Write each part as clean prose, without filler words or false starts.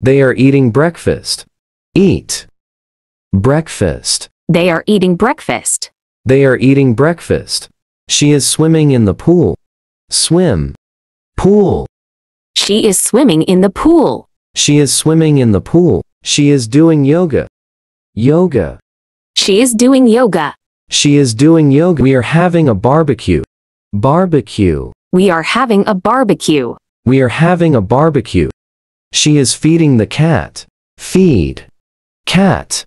They are eating breakfast. Eat. Breakfast. They are eating breakfast. They are eating breakfast. She is swimming in the pool. Swim. Pool. She is swimming in the pool. She is swimming in the pool. She is doing yoga. Yoga. She is doing yoga. She is doing yoga. We are having a barbecue. Barbecue. We are having a barbecue. We are having a barbecue. She is feeding the cat. Feed. Cat.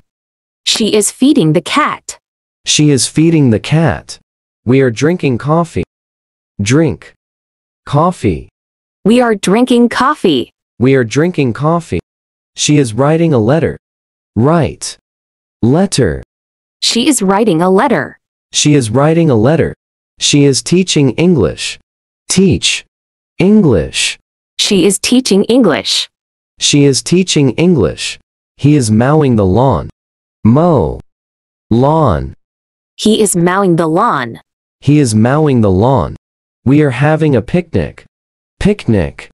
She is feeding the cat. She is feeding the cat. We are drinking coffee. Drink. Coffee. We are drinking coffee. We are drinking coffee. She is writing a letter. Write. Letter. She is writing a letter. She is writing a letter. She is teaching English. Teach. English. She is teaching English. She is teaching English. He is mowing the lawn. Mow. Lawn. He is mowing the lawn. He is mowing the lawn. We are having a picnic. Picnic.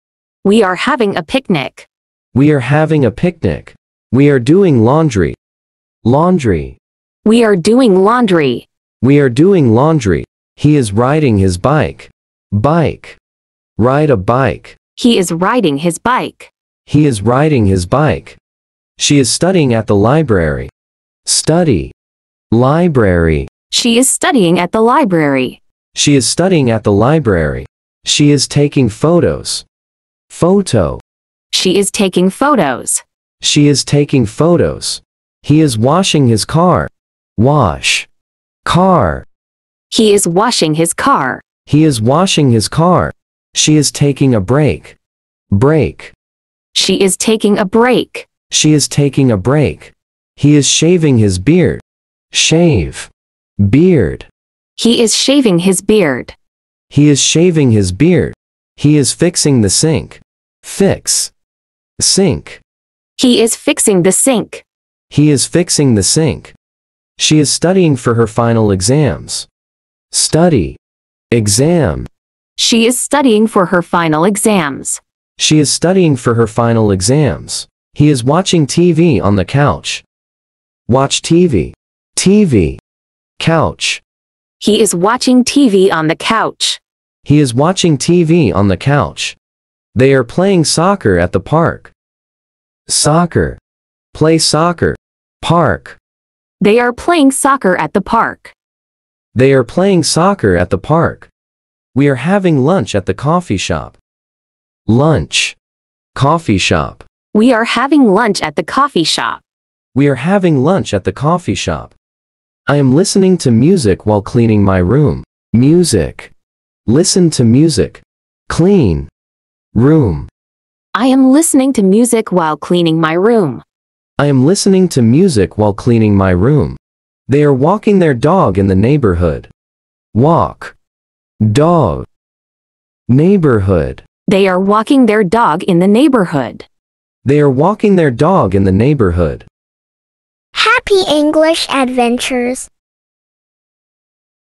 We are having a picnic. We are having a picnic. We are doing laundry. Laundry. We are doing laundry. We are doing laundry. He is riding his bike. Bike. Ride a bike. He is riding his bike. He is riding his bike. She is studying at the library. Study. Library. She is studying at the library. She is studying at the library. She is taking photos. Photo. She is taking photos. She is taking photos. He is washing his car. Wash. Car. He is washing his car. He is washing his car. She is taking a break. Break. She is taking a break. She is taking a break. He is shaving his beard. Shave. Beard. He is shaving his beard. He is shaving his beard. He is fixing the sink. Fix. Sink. He is fixing the sink. He is fixing the sink. She is studying for her final exams. Study. Exam. She is studying for her final exams. She is studying for her final exams. He is watching TV on the couch. Watch TV. TV. Couch. He is watching TV on the couch. He is watching TV on the couch. They are playing soccer at the park. Soccer. Play soccer. Park. They are playing soccer at the park. They are playing soccer at the park. We are having lunch at the coffee shop. Lunch. Coffee shop. We are having lunch at the coffee shop. We are having lunch at the coffee shop. I am listening to music while cleaning my room. Music. Listen to music. Clean. Room. I am listening to music while cleaning my room. I am listening to music while cleaning my room. They are walking their dog in the neighborhood. Walk. Dog. Neighborhood. They are walking their dog in the neighborhood. They are walking their dog in the neighborhood. Happy English Adventures.